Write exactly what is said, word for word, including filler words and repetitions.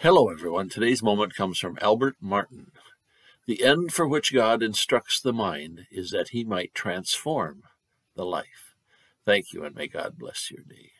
Hello everyone, today's moment comes from Albert Martin. The end for which God instructs the mind is that he might transform the life. Thank you, and may God bless your day.